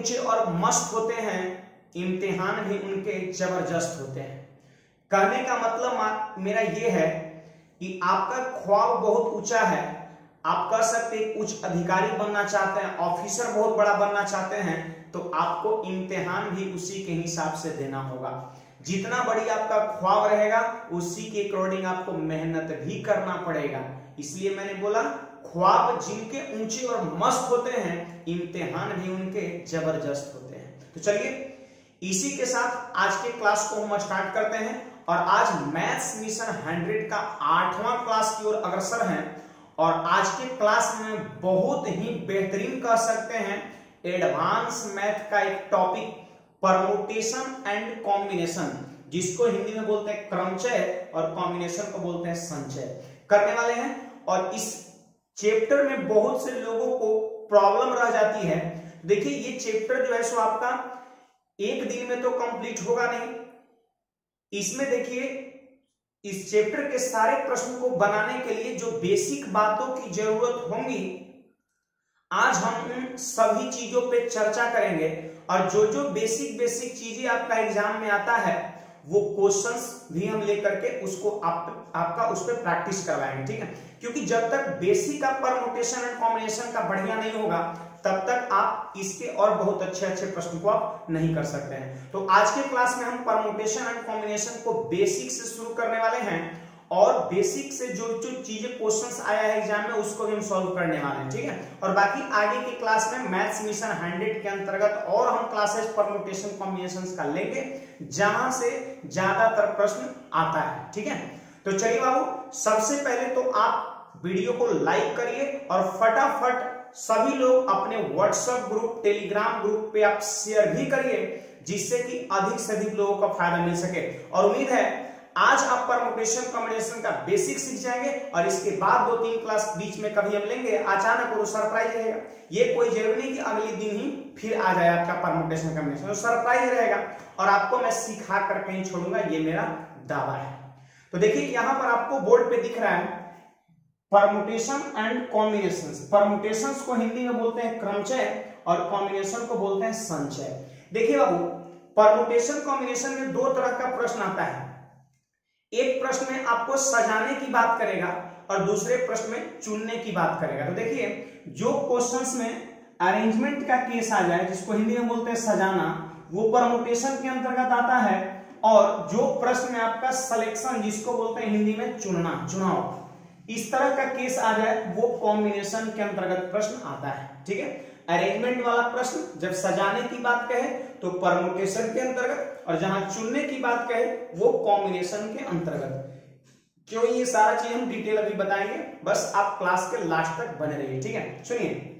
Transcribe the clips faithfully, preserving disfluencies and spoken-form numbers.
ऊंचे और मस्त होते हैं, इम्तिहान भी उनके जबरदस्त होते हैं। कहने का मतलब मेरा ये है कि आपका ख्वाब बहुत ऊंचा है, आप कह सकते हैं उच्च अधिकारी बनना चाहते हैं, ऑफिसर बहुत बड़ा बनना चाहते हैं, तो आपको इम्तिहान भी उसी के हिसाब से देना होगा। जितना बड़ी आपका ख्वाब रहेगा उसी के अकॉर्डिंग आपको मेहनत भी करना पड़ेगा। इसलिए मैंने बोला ख्वाब जिनके ऊंचे और मस्त होते हैं, इम्तिहान भी उनके जबरदस्त होते हैं। तो चलिए इसी के साथ आज के क्लास को हम स्टार्ट करते हैं और आज मैथ्स मिशन हंड्रेड का आठवां क्लास की ओर अग्रसर है। और आज के क्लास में बहुत ही बेहतरीन कह सकते हैं एडवांस मैथ का एक टॉपिक परमुटेशन एंड कॉम्बिनेशन, जिसको हिंदी में बोलते हैं क्रमचय और कॉम्बिनेशन को बोलते हैं संचय, करने वाले हैं। और इस चैप्टर में बहुत से लोगों को प्रॉब्लम रह जाती है। देखिए ये चैप्टर जो है सो आपका एक दिन में तो कंप्लीट होगा नहीं। इसमें देखिए इस चैप्टर के सारे प्रश्नों को बनाने के लिए जो बेसिक बातों की जरूरत होंगी, आज हम उन सभी चीजों पे चर्चा करेंगे। और जो जो बेसिक बेसिक चीजें आपका एग्जाम में आता है वो क्वेश्चंस भी हम लेकर के उसको आप, आपका उस पर प्रैक्टिस करवाएंगे, ठीक है। क्योंकि जब तक बेसिक का परमुटेशन एंड कॉम्बिनेशन का बढ़िया नहीं होगा तब तक आप इसके और बहुत अच्छे अच्छे प्रश्नों को आप नहीं कर सकते हैं। तो आज के क्लास में हम परमुटेशन एंड कॉम्बिनेशन को बेसिक से शुरू करने वाले हैं और बेसिक से जो जो चीजें क्वेश्चंस आया है एग्जाम में उसको भी हम सॉल्व करने वाले हैं, ठीक है। और बाकी आगे के क्लास में मैथ्स मिशन हंड्रेड के अंतर्गत और हम क्लासेस परमुटेशन कॉम्बिनेशंस का लेंगे, जहां से ज्यादातर प्रश्न आता है, ठीक है। तो चलिए बाबू, सबसे पहले तो आप वीडियो को लाइक करिए और फटाफट सभी लोग अपने व्हाट्सएप ग्रुप, टेलीग्राम ग्रुप पे आप शेयर भी करिए, जिससे कि अधिक से अधिक लोगों को फायदा मिल सके। और उम्मीद है आज आप परमुटेशन कॉम्बिनेशन का बेसिक सीख जाएंगे। और इसके बाद दो तीन क्लास बीच में कभी हम लेंगे, अचानक वो सरप्राइज रहेगा। ये कोई जरूरी नहीं कि अगले दिन ही फिर आ जाए आपका परमुटेशन कॉम्बिनेशन, तो सरप्राइज रहेगा। और आपको मैं सिखा कर कहीं छोड़ूंगा, ये मेरा दावा है। तो देखिए यहां पर आपको बोर्ड पे दिख रहा है परमुटेशन एंड कॉम्बिनेशन। परमुटेशन को हिंदी में बोलते हैं क्रमचय और कॉम्बिनेशन को बोलते हैं संचय। देखिए बाबू, परमुटेशन कॉम्बिनेशन में दो तरह का प्रश्न आता है। एक प्रश्न में आपको सजाने की बात करेगा और दूसरे प्रश्न में चुनने की बात करेगा। तो देखिए जो क्वेश्चंस में अरेंजमेंट का केस आ जाए, जिसको हिंदी में बोलते हैं सजाना, वो परमुटेशन के अंतर्गत आता है। और जो प्रश्न में आपका सिलेक्शन, जिसको बोलते हैं हिंदी में चुनना, चुनाव, इस तरह का केस आ जाए, वो कॉम्बिनेशन के अंतर्गत प्रश्न आता है, ठीक है। अरेंजमेंट वाला प्रश्न जब सजाने की बात कहे तो परमुटेशन के अंतर्गत, और जहां चुनने की बात कहे वो कॉम्बिनेशन के अंतर्गत। क्यों, ये सारा चीज हम डिटेल अभी बताएंगे, बस आप क्लास के लास्ट तक बने रहिए, ठीक है। सुनिए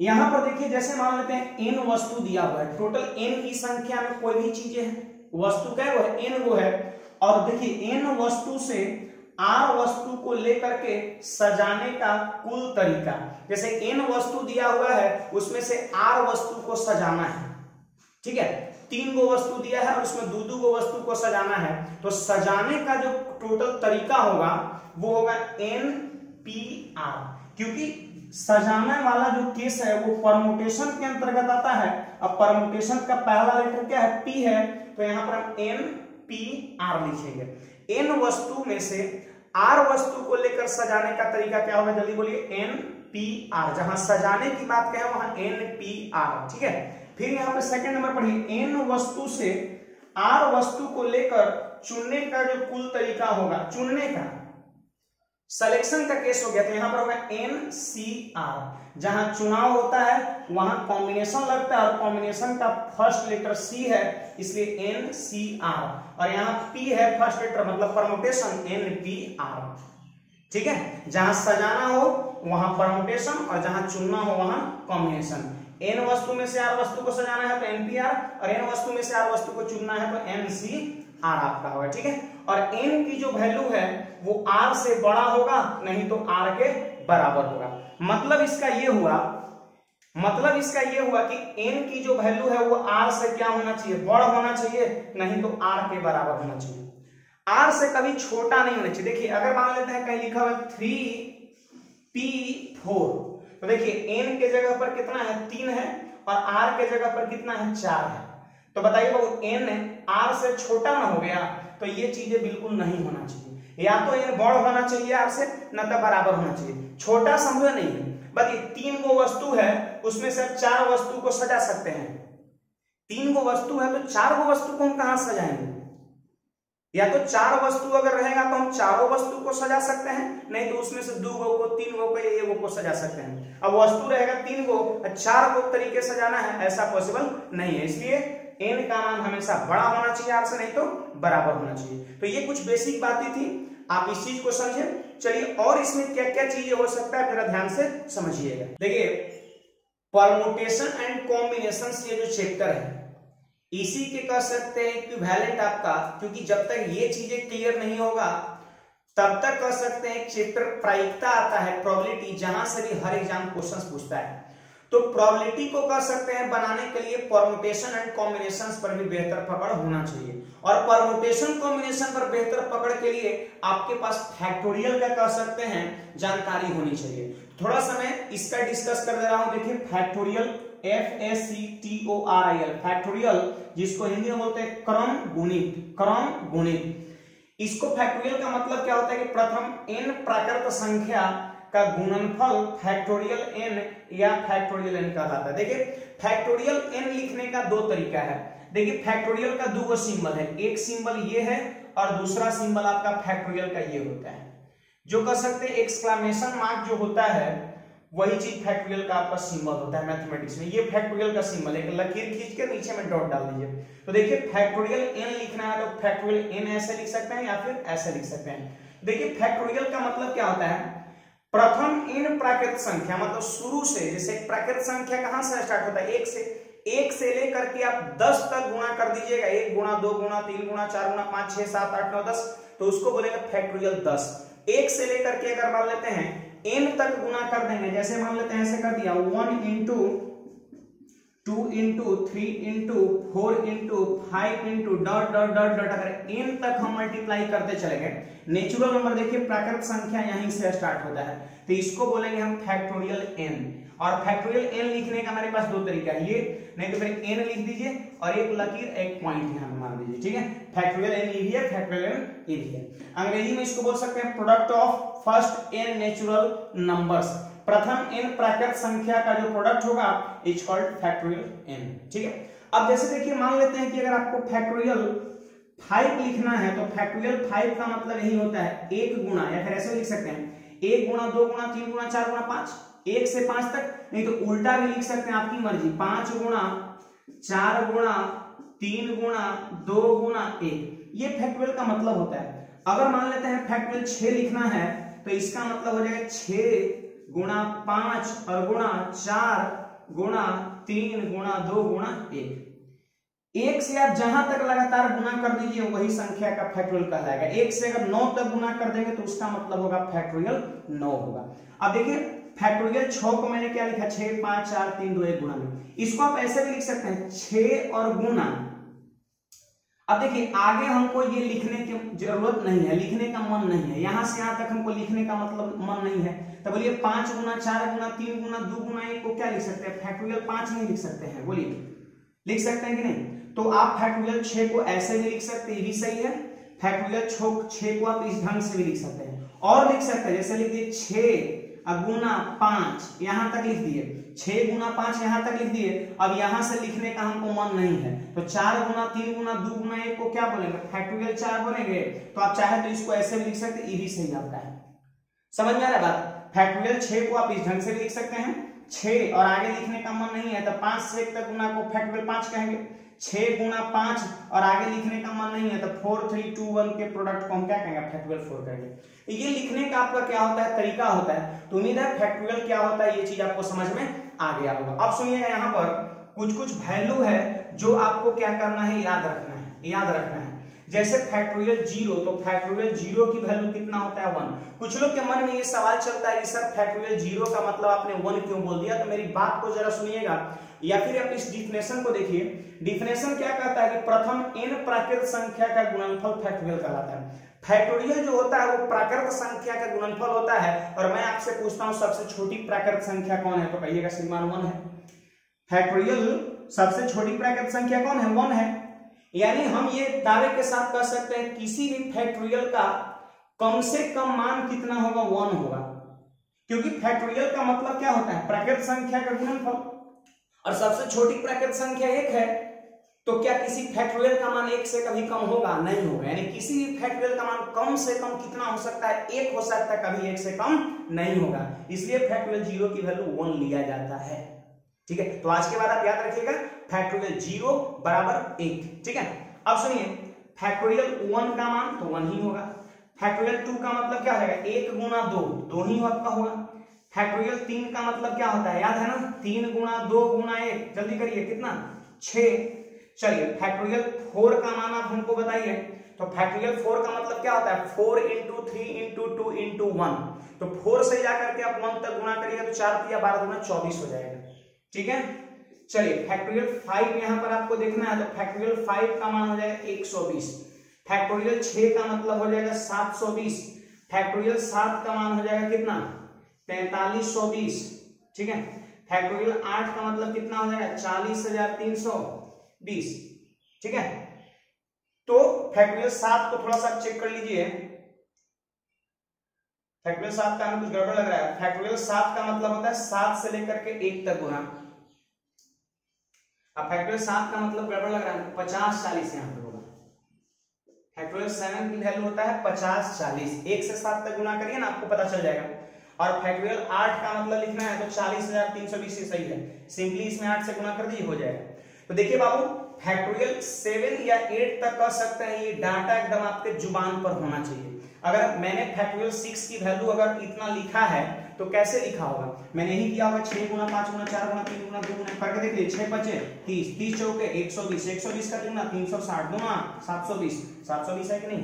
यहां पर देखिए, जैसे मान लेते हैं एन वस्तु दिया हुआ है, टोटल एन की संख्या में कोई भी चीजें है, वस्तु क्या है एन वो है। और देखिए एन वस्तु से आर वस्तु को लेकर के सजाने का कुल तरीका, जैसे एन वस्तु दिया हुआ है उसमें से आर वस्तु को सजाना है, ठीक है। तीन गो वस्तु दिया है और उसमें दो दो गो वस्तु को सजाना है, तो सजाने का जो टोटल तरीका होगा वो होगा एन पी आर। क्योंकि सजाने वाला जो केस है वो परमुटेशन के अंतर्गत आता है। अब परमुटेशन का पहला लेटर क्या है, पी है, तो यहां पर हम एन पी आर लिखेंगे। एन वस्तु में से आर वस्तु को लेकर सजाने का तरीका क्या होगा, जल्दी बोलिए, एन पी आर। जहां सजाने की बात कहें वहां एन पी आर, ठीक है। फिर यहां पर सेकंड नंबर पढ़िए, एन वस्तु से आर वस्तु को लेकर चुनने का जो कुल तरीका होगा, चुनने का सिलेक्शन का केस हो गया, तो यहां पर होगा एन सी आर। जहां चुनाव होता है वहां कॉम्बिनेशन लगता है और कॉम्बिनेशन का फर्स्ट लेटर सी है, इसलिए एन सी आर। और यहां पी है फर्स्ट लेटर, मतलब परमुटेशन, एन पी आर, ठीक है। जहां सजाना हो वहां परमुटेशन और जहां चुनना हो वहां कॉम्बिनेशन। एन वस्तु में से आर वस्तु को सजाना है तो एन पी आर, और एन वस्तु में से आर वस्तु को चुनना है तो एन सी आर आपका होगा, ठीक है। और एन की जो वैल्यू है वो आर से बड़ा होगा, नहीं तो आर के बराबर होगा। मतलब इसका ये हुआ मतलब इसका ये हुआ कि एन की जो वैल्यू है वो आर से क्या होना चाहिए, बड़ा होना चाहिए, नहीं तो आर के बराबर होना चाहिए, आर से कभी छोटा नहीं होना चाहिए। देखिए अगर मान लेते हैं कहीं लिखा हुआ है थ्री पी फोर, तो देखिए एन के जगह पर कितना है, तीन है और आर के जगह पर कितना है, चार है। तो बताइए वो एन आर से छोटा ना हो गया तो ये चीजें बिल्कुल नहीं होना चाहिए, या तो एन बड़ा होना चाहिए आर से न तो बराबर होना चाहिए, छोटा संभव नहीं है। बट तीन गो वस्तु है उसमें से चार वस्तु को सजा सकते हैं, तीन गो वस्तु है तो चार गो वस्तु को हम कहां सजाएंगे, या तो चार वस्तु अगर रहेगा तो हम चारों वस्तु को सजा सकते हैं, नहीं तो उसमें से दो गो को, तीन गो को या एक गो को सजा सकते हैं। अब वस्तु रहेगा तीन गो और चार गो तरीके सजाना है ऐसा पॉसिबल नहीं है, इसलिए एन का मान हमेशा बड़ा होना चाहिए आर से, नहीं तो बराबर होना चाहिए। तो ये कुछ बेसिक बातें थी, आप इस चीज को समझे। चलिए और इसमें क्या क्या चीजें हो सकता है जरा ध्यान से समझिएगा। देखिए परमुटेशन एंड कॉम्बिनेशंस ये जो चैप्टर है इसी के कह सकते हैं इक्विवेलेंट आपका, क्योंकि जब तक ये चीजें क्लियर नहीं होगा तब तक कह सकते हैं चैप्टर प्रायिकता आता है, प्रोबेबिलिटी, जहां से भी हर एग्जाम क्वेश्चंस पूछता है। तो प्रोबेबिलिटी को कह सकते हैं बनाने के लिए परमुटेशन एंड कॉम्बिनेशंस पर भी बेहतर पकड़ होना चाहिए, और परमुटेशन कॉम्बिनेशन पर बेहतर पकड़ के लिए आपके पास फैक्टोरियल का कह सकते हैं जानकारी होनी चाहिए। थोड़ा समय इसका डिस्कस कर दे रहा हूं। देखिए factorial F A C T O R I L factorial जिसको हिंदी में बोलते हैं क्रम गुणित, क्रम गुणित। इसको फैक्टोरियल का मतलब क्या होता है कि प्रथम n प्राकृत संख्या का गुणनफल फैक्टोरियल n या फैक्टोरियल n का आता है। देखिए फैक्टोरियल n लिखने का दो तरीका है। देखिए फैक्टोरियल का दो सिंबल है, एक सिंबल ये है और दूसरा सिंबल आपका फैक्टोरियल का ये होता है, जो कह सकते हैं एक्सक्लेमेशन मार्क जो होता है वही चीज फैक्टोरियल का आपका सिंबल होता है मैथमेटिक्स में। ये फैक्टोरियल का सिंबल है, लकीर खींच के नीचे में डॉट डाल दीजिए। तो देखिए फैक्टोरियल एन लिखना है तो फैक्टोरियल एन ऐसे लिख सकते हैं या फिर ऐसे लिख सकते हैं। देखिए फैक्टोरियल का मतलब क्या होता है, प्रथम एन प्राकृत संख्या, मतलब शुरू से, जैसे प्राकृत संख्या कहां से स्टार्ट होता है, एक से, एक से लेकर के आप दस तक गुणा कर दीजिएगा, एक गुणा, दो गुणा, तीन गुणा, चार गुणा, पांच, छह, सात, आठ, नौ, दस, तो उसको बोलेगा फैक्टोरियल दस। एक से लेकर के अगर मान लेते हैं n तक गुणा कर देंगे, जैसे मान लेते हैं ऐसे कर दिया one into two into three into four into five into dot dot dot dot, अगर n तक हम मल्टीप्लाई करते चले गए, नेचुरल नंबर देखिए प्राकृत संख्या यहीं से स्टार्ट होता है, तो इसको बोलेंगे हम फैक्टोरियल n। और फैक्टोरियल n लिखने का मेरे पास दो तरीका है, ये नहीं तो फिर n लिख दीजिए और एक लकीर एक पॉइंट यहाँ मार दीजिए, ठीक है। फैक्टोरियल n ये भी है, फैक्टोरियल n ये भी है। अंग्रेजी में इसको बोल सकते हैं product of first n natural numbers, प्रथम एन प्राकृत संख्या का जो प्रोडक्ट होगा इज कॉल्ड फैक्टोरियल एन, ठीक है। अब जैसे देखिए मान लेते हैं कि अगर आपको फैक्टोरियल फाइव लिखना है तो फैक्टोरियल फाइव का मतलब यही होता है एक गुणा, या फिर ऐसे लिख सकते हैं एक गुणा, दो गुणा, तीन गुणा, चार गुणा, पांच, एक से पांच तक, नहीं तो उल्टा भी लिख सकते हैं, आपकी मर्जी, पांच गुणा, चार गुणा, तीन गुणा, दो गुणा, एक, ये फैक्टोरियल का मतलब होता है। अगर मान लेते हैं फैक्टोरियल छह लिखना है तो इसका मतलब हो जाएगा छह गुणा पांच और गुणा चार गुणा तीन गुणा दो गुणा एक, एक से आप जहां तक लगातार गुणा कर दीजिए वही संख्या का फैक्टोरियल कहलाएगा। एक से अगर नौ तक गुणा कर देंगे तो उसका मतलब होगा फैक्टोरियल नौ होगा। अब देखिए फैक्टोरियल छह को मैंने क्या लिखा, छह पांच चार तीन दो एक गुणा में, इसको आप ऐसे भी लिख सकते हैं छह और गुणा। अब देखिए आगे हमको ये लिखने की जरूरत नहीं है, लिखने का मन नहीं है, यहां से यहां तक हमको लिखने का मतलब मन नहीं है, तो बोलिए पांच गुना, चार गुना, तीन गुना, दो गुना, एक को क्या लिख सकते हैं, फैक्टोरियल पांच नहीं लिख सकते हैं, बोलिए लिख सकते हैं कि नहीं। तो आप फैक्टोरियल छह को ऐसे भी लिख सकते हैं, ये भी सही है, फैक्टोरियल छह को आप इस ढंग से भी लिख सकते हैं, और लिख सकते हैं जैसे लिखिए छह गुना पांच, यहां तक लिख दिए, छह गुना पांच यहां तक लिख दिए। अब यहां से लिखने का हमको मन नहीं है तो चार गुना, तीन गुना, दो गुना, एक को क्या बोलेंगे, फैक्टोरियल चार बोलेंगे। तो आप चाहे तो इसको ऐसे भी लिख सकते, ये भी सही आपका है, समझ में आ रहा है बात। फैक्टोरियल छह को आप इस ढंग से भी लिख सकते हैं, छह और आगे लिखने का मन नहीं है तो पांच से एक तक गुना को फैक्टोरियल पांच कहेंगे, छह गुना पांच और आगे लिखने का मन नहीं है तो फोर थ्री टू वन के प्रोडक्ट को हम क्या कहेंगे, फैक्टोरियल फोर कहेंगे। ये लिखने का आपका क्या होता है, तरीका होता है। तो उम्मीद है फैक्टोरियल क्या होता है ये चीज आपको समझ में आ गया होगा। अब सुनिएगा, यहाँ पर कुछ कुछ वैल्यू है जो आपको क्या करना है, याद रखना है, याद रखना है। जैसे फैक्टोरियल जीरो, तो फैक्टोरियल जीरो की वैल्यू कितना होता है, वन। कुछ लोग के मन में ये सवाल चलता है कि सर फैक्टोरियल जीरो का मतलब आपने वन क्यों बोल दिया, तो मेरी बात को जरा सुनिएगा या फिर आप इस डिफिनेशन को देखिए। डिफिनेशन क्या कहता है कि प्रथम एन प्राकृत संख्या का गुणनफल फैक्टोरियल कहलाता है। फैक्टोरियल जो होता है वो प्राकृत संख्या का गुणनफल होता है, और मैं आपसे पूछता हूं सबसे छोटी प्राकृत संख्या कौन है, तो कहिएगा श्रीमान वन है। फैक्टोरियल सबसे छोटी ब्रैकेट संख्या कौन है, वन है। यानी हम ये दावे के साथ कह सकते हैं किसी भी फैक्टोरियल का कम से कम मान कितना होगा, वन होगा, क्योंकि फैक्टोरियल का मतलब क्या होता है, ब्रैकेट संख्या का गुणनफल, और सबसे छोटी ब्रैकेट संख्या एक है। तो क्या किसी फैक्टोरियल का मान एक से कभी कम होगा, नहीं होगा। यानी किसी भी फैक्टोरियल का मान कम से कम कितना हो सकता है, एक हो सकता है, कभी एक से कम नहीं होगा। इसलिए फैक्टोरियल जीरो की वैल्यू वन लिया जाता है। ठीक है, तो आज के बाद आप याद रखिएगा फैक्टोरियल जीरो बराबर एक। ठीक है, अब सुनिए फैक्टोरियल वन का मान तो वन ही होगा। फैक्टोरियल टू का मतलब क्या हो जाएगा, एक गुना दो, दो ही आपका होगा। फैक्टोरियल तीन का मतलब क्या होता है, याद है ना, तीन गुना दो गुना एक, जल्दी करिए कितना, छह। चलिए फैक्टोरियल फोर का मान आप हमको बताइए। तो फैक्टोरियल फोर का मतलब क्या होता है, four into three into two into one. तो फोर से जाकर के आप वन तक गुना करिएगा तो चार या बारह गुना चौबीस हो जाएगा। ठीक है, चलिए फैक्टोरियल फाइव यहाँ पर आपको देखना है। तो फैक्टोरियल फाइव का मान हो जाएगा एक सौ बीस। फैक्टोरियल छह का मतलब हो जाएगा सात सौ बीस। फैक्टोरियल सात का मान हो जाएगा कितना, तैतालीस सौ बीस। ठीक है, फैक्टोरियल आठ का मतलब कितना हो जाएगा, चालीस हजार तीन सौ बीस। ठीक है, तो फैक्टोरियल सात को थोड़ा सा चेक कर लीजिए। फैक्टोरियल सात का हमें कुछ गड़बड़ लग रहा है। फैक्टोरियल सात का मतलब होता है सात से लेकर के एक तक गुना। अब फैक्टोरियल सात का मतलब गड़बड़ लग रहा है, पचास चालीस यहां पर होगा। फैक्टोरियल सेवन की वैल्यू होता है पचास चालीस, एक से सात तक गुना करिए ना, आपको पता चल जाएगा। और फैक्टोरियल आठ का मतलब लिखना है तो चालीस हजार तीन सौ बीस सही है, सिंपली इसमें आठ से गुना कर दी हो जाएगा। तो देखिए बाबू फैक्टोरियल सेवन या एट तक कह सकते हैं, ये डाटा एकदम आपके जुबान पर होना चाहिए। अगर मैंने फैक्टोरियल सिक्स की वैल्यू अगर इतना लिखा है तो कैसे लिखा होगा, मैंने यही किया होगा, छह गुना पांच गुना चार गुना तीन गुना दो गुना करके देख लीजिए, छह बचे तीस, तीस चौके एक सौ बीस, एक सौ बीस का दुगना तीन सौ साठ, दुना सात सौ बीस, सात सौ बीस है कि नहीं।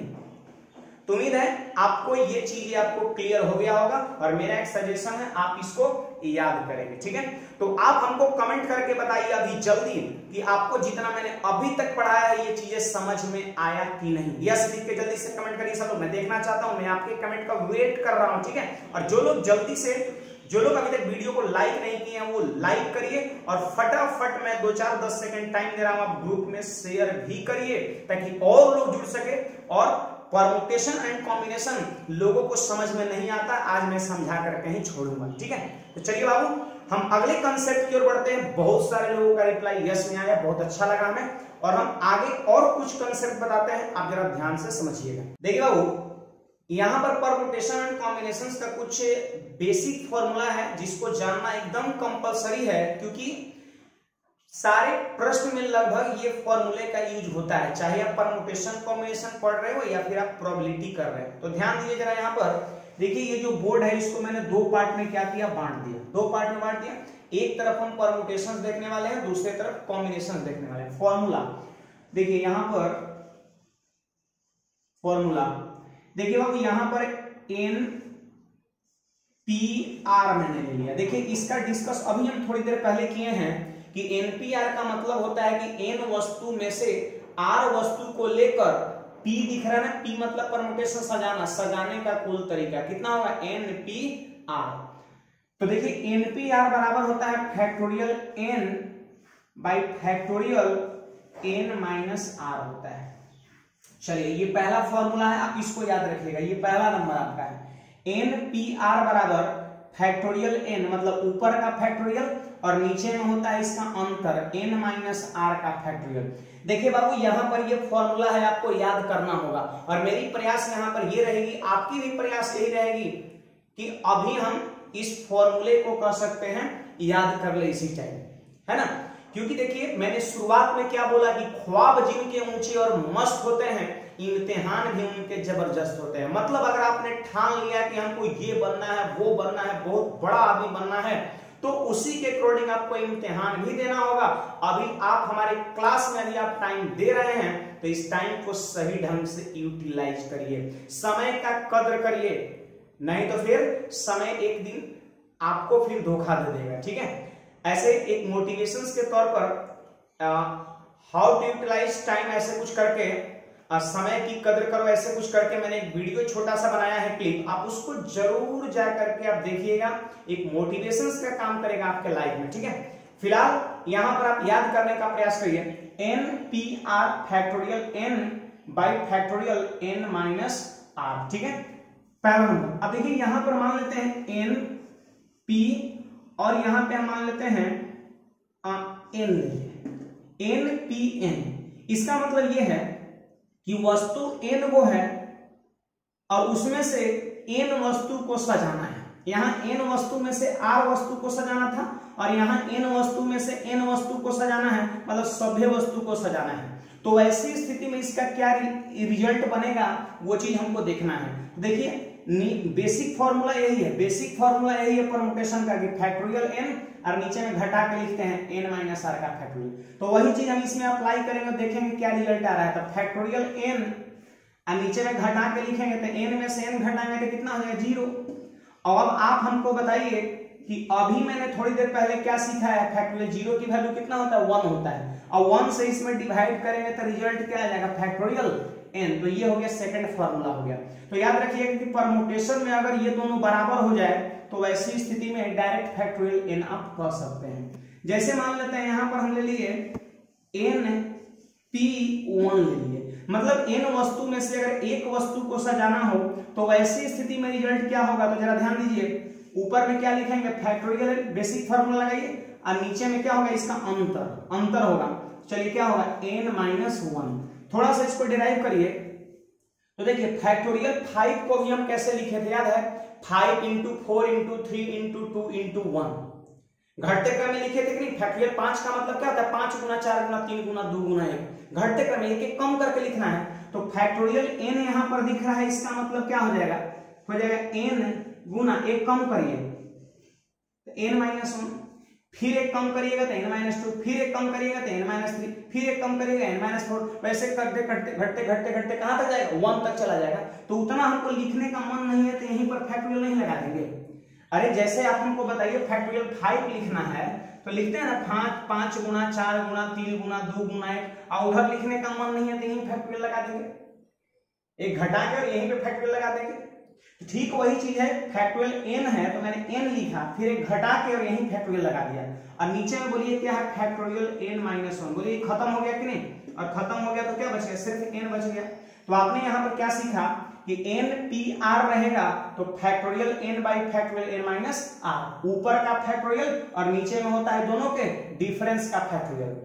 तो उम्मीद है आपको ये चीज आपको क्लियर हो गया होगा, और मेरा एक सजेशन है आप इसको याद करेंगे। ठीक है, तो आप हमको कमेंट करके बताइए अभी जल्दी कि आपको जितना मैंने अभी तक पढ़ाया है ये चीजें समझ में आया कि नहीं। यस लिख के जल्दी से कमेंट करिए सब लोग, मैं देखना चाहता हूं, मैं आपके कमेंट का वेट कर रहा हूं। ठीक है, और जो लोग जल्दी से, जो लोग अभी तक वीडियो को लाइक नहीं किए हैं वो लाइक करिए, और फटाफट मैं दो चार दस सेकेंड टाइम दे रहा हूं, आप ग्रुप में शेयर भी करिए ताकि और लोग जुड़ सके। और परमुटेशन एंड कॉम्बिनेशन लोगों को समझ में नहीं आता, आज मैं समझा कर कहीं छोड़ूंगा। ठीक है, तो चलिए बाबू हम अगले कंसेप्ट की ओर बढ़ते हैं। बहुत सारे लोगों का रिप्लाई यस में आया, बहुत अच्छा लगा हमें, और हम आगे और कुछ कंसेप्ट बताते हैं, आप जरा ध्यान से समझिएगा। देखिए बाबू यहाँ पर परमुटेशन एंड कॉम्बिनेशन का कुछ बेसिक फॉर्मूला है जिसको जानना एकदम कंपल्सरी है, क्योंकि सारे प्रश्न में लगभग ये फॉर्मूले का यूज होता है, चाहे आप परमुटेशन कॉम्बिनेशन पढ़ रहे हो या फिर आप प्रोबेबिलिटी कर रहे हो। तो ध्यान दीजिए जरा यहाँ पर, देखिए ये जो बोर्ड है इसको मैंने दो पार्ट में क्या किया, बांट दिया, दो पार्ट में बांट दिया। एक तरफ हम परमुटेशन देखने वाले हैं, दूसरे तरफ कॉम्बिनेशन देखने वाले हैं। फॉर्मूला देखिए यहाँ पर, फॉर्मूला देखिए बाबू यहाँ पर एन पी आर मैंने लिया। देखिए इसका डिस्कस अभी हम थोड़ी देर पहले किए हैं कि एनपीआर का मतलब होता है कि एन वस्तु में से आर वस्तु को लेकर, पी दिख रहा है ना, पी मतलब परमुटेशन सजाना, सजाने का कुल तरीका कितना होगा, एनपीआर। तो देखिए एनपीआर बराबर होता है factorial N by factorial N minus are होता है। चलिए ये पहला फॉर्मूला है, आप इसको याद रखिएगा, ये पहला नंबर आपका है। एनपीआर बराबर फैक्टोरियल एन मतलब ऊपर का फैक्टोरियल और नीचे में होता है इसका अंतर, एन माइनस आर का फैक्टोरियल। देखिए बाबू यहाँ पर ये फॉर्मूला है, आपको याद करना होगा, और मेरी प्रयास यहाँ पर ये रहेगी, आपकी भी प्रयास यही रहेगी कि अभी हम इस फॉर्मूले को कह सकते हैं याद कर ले इसी टाइम, है ना। क्योंकि देखिए मैंने शुरुआत में क्या बोला कि ख्वाब जिनके ऊंचे और मस्त होते हैं, इम्तिहान भी उनके जबरदस्त होते हैं। मतलब अगर आपने ठान लिया कि हमको ये बनना है, वो बनना है, बहुत बड़ा आदमी बनना है, तो उसी के अकॉर्डिंग आपको इम्तिहान भी देना होगा। अभी आप हमारे क्लास में भी आप टाइम दे रहे हैं, तो इस टाइम को सही ढंग से यूटिलाइज करिए, समय का कदर करिए, नहीं तो फिर समय एक दिन आपको फिर धोखा दे देगा। ठीक है, ऐसे एक मोटिवेशन के तौर पर हाउ टू यूटिलाइज टाइम, ऐसे कुछ करके समय की कदर करो, ऐसे कुछ करके मैंने एक वीडियो छोटा सा बनाया है क्लिप, आप उसको जरूर जा करके आप देखिएगा, एक मोटिवेशन का काम करेगा आपके लाइफ में। ठीक है, फिलहाल यहां पर आप याद करने का प्रयास करिए N P are factorial N by factorial N minus are. ठीक है, पहला नंबर। अब देखिए यहां पर मान लेते हैं एन पी और यहां पे हम मान लेते हैं एन एन पी एन। इसका मतलब यह है कि वस्तु एन को है और उसमें से एन वस्तु को सजाना है। यहां एन वस्तु में से आर वस्तु को सजाना था और यहां एन वस्तु में से एन वस्तु को सजाना है, मतलब सभ्य वस्तु को सजाना है। तो ऐसी स्थिति में इसका क्या रिजल्ट बनेगा वो चीज हमको देखना है। देखिए बेसिक फॉर्मूला यही है, बेसिक फॉर्मूला यही है परमुटेशन का कि फैक्टोरियल एन और नीचे में घटा के लिखते हैं एन माइनस आर का फैक्टोरियल। तो वही चीज हम इसमें अप्लाई करेंगे, देखेंगे क्या रिजल्ट आ रहा है। तो फैक्टोरियल एन और नीचे में घटा के लिखेंगे तो एन में से एन घटाएंगे तो कितना हो जाएगा जीरो। और अब आप हमको बताइए कि अभी मैंने थोड़ी देर पहले क्या सीखा है, फैक्टोरियल जीरो की वैल्यू कितना होता है वन होता है और वन से इसमें डिवाइड करेंगे तो रिजल्ट क्या आ जाएगा फैक्टोरियल एन। तो ये हो गया सेकंड फार्मूला हो गया। तो याद रखिएगा कि परमुटेशन में अगर ये दोनों बराबर हो जाए तो वैसी स्थिति में डायरेक्ट फैक्टोरियल एन आप कर सकते हैं। जैसे मान लेते हैं यहाँ पर हम ले लिए एन पी वन ले लिए, मतलब एन वस्तु में से अगर एक वस्तु को सजाना हो तो वैसी स्थिति में रिजल्ट क्या होगा। तो जरा ध्यान दीजिए ऊपर में क्या लिखेंगे फैक्टोरियल बेसिक फार्मूला लगाइए और नीचे में क्या होगा इसका अंतर अंतर होगा। चलिए क्या होगा एन माइनस वन। थोड़ा सा इसको डिराइव करिए तो देखिए फैक्टोरियल फाइव को भी हम कैसे लिखे थे याद है, five into four into three into two into one घटते क्रम में लिखे थे कि नहीं। फैक्टोरियल पांच का मतलब क्या होता है पांच गुना चार गुना तीन गुना दो गुना एक, घटते क्रम में एक कम करके लिखना है। तो फैक्टोरियल एन यहाँ पर दिख रहा है, इसका मतलब क्या हो जाएगा हो जाएगा एन गुना एक कम करिए तो एन माइनस वन, फिर एक कम करिएगा तो एन माइनस टू, फिर एक कम करिएगा तो एन माइनस थ्री, फिर एक कम करिएगा एन माइनस फोर। वैसे करते घटते घटते घटते घटते कहां तक जाएगा वन तक चला जाएगा। तो उतना हमको लिखने का मन नहीं है तो यहीं पर फैक्टोरियल नहीं लगा देंगे। अरे जैसे आप हमको बताइए फैक्टोरियल फाइव लिखना है तो लिखते हैं ना पांच पांच गुना चार गुना तीन गुना दो गुना एक, और उधर लिखने का मन नहीं है तो यहीं फैक्टोरियल लगा देंगे, एक घटा के और यहीं पर फैक्टोरियल लगा देंगे। ठीक वही चीज है, फैक्टोरियल एन है तो मैंने एन लिखा फिर एक घटा के और यहीं फैक्टोरियल लगा दिया और नीचे में बोलिए क्या है फैक्टोरियल एन माइनस वन। बोलिए खत्म हो गया कि नहीं, और खत्म हो गया तो क्या बच गया सिर्फ एन बच गया। तो आपने यहाँ पर क्या सीखा कि एन पी आर रहेगा तो factorial N by factorial N minus are, ऊपर का फैक्टोरियल और नीचे में होता है दोनों के डिफरेंस का फैक्टोरियल।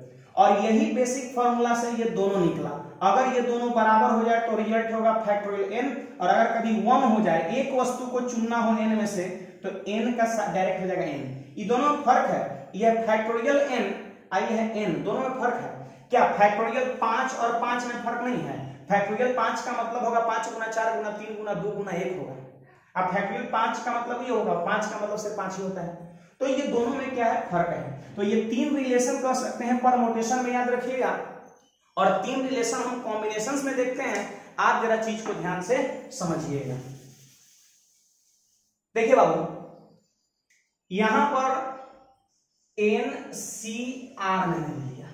और यही बेसिक फॉर्मूला से ये दोनों निकला, अगर ये दोनों बराबर हो जाए तो रिजल्ट होगा फैक्टोरियल एन। और अगर कभी वन हो जाए एक वस्तु को चुनना हो एन में से तो एन का डायरेक्ट हो जाएगा एन। ये दोनों फर्क है, यह फैक्टोरियल एन आई है एन, दोनों में फर्क है। क्या फैक्टोरियल पांच और पांच में फर्क नहीं है, फैक्टोरियल पांच का मतलब होगा पांच गुना चार गुना तीन गुना दो गुना एक होगा। अब फैक्टोरियल पांच का मतलब ये होगा पांच का मतलब सिर्फ पांच ही होता है। तो ये दोनों में क्या है फर्क है। तो ये तीन रिलेशन कर सकते हैं परमुटेशन में, याद रखिएगा। और तीन रिलेशन हम कॉम्बिनेशंस में देखते हैं, आप जरा चीज को ध्यान से समझिएगा। देखिए बाबू यहां पर एन सी आर मैंने लिया,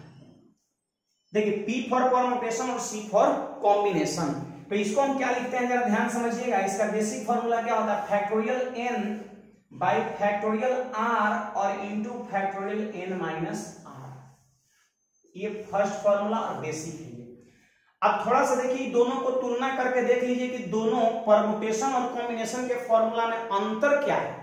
देखिए पी फॉर परमुटेशन और सी फॉर कॉम्बिनेशन। तो इसको हम क्या लिखते हैं जरा ध्यान समझिएगा। इसका बेसिक फॉर्मूला क्या होता है factorial N by factorial are और into factorial N minus are. ये फर्स्ट फॉर्मूला और बेसिक है। अब थोड़ा सा देखिए दोनों को तुलना करके देख लीजिए कि दोनों परमुटेशन और कॉम्बिनेशन के फॉर्मूला में अंतर क्या है।